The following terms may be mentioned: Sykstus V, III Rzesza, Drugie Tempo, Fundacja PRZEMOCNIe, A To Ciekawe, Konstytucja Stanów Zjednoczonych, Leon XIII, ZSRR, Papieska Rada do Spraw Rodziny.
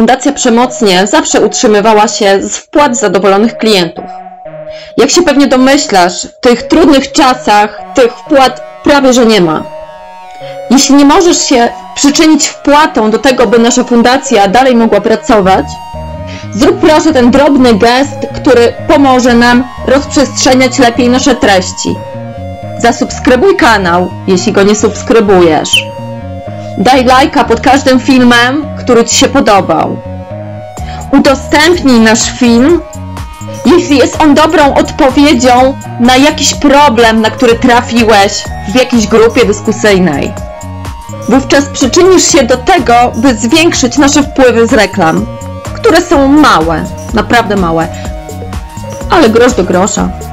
Fundacja PRZEMOCNIe zawsze utrzymywała się z wpłat zadowolonych klientów. Jak się pewnie domyślasz, w tych trudnych czasach tych wpłat prawie że nie ma. Jeśli nie możesz się przyczynić wpłatą do tego, by nasza fundacja dalej mogła pracować, zrób proszę ten drobny gest, który pomoże nam rozprzestrzeniać lepiej nasze treści. Zasubskrybuj kanał, jeśli go nie subskrybujesz. Daj lajka pod każdym filmem, który Ci się podobał. Udostępnij nasz film, jeśli jest on dobrą odpowiedzią na jakiś problem, na który trafiłeś w jakiejś grupie dyskusyjnej. Wówczas przyczynisz się do tego, by zwiększyć nasze wpływy z reklam, które są małe, naprawdę małe, ale grosz do grosza.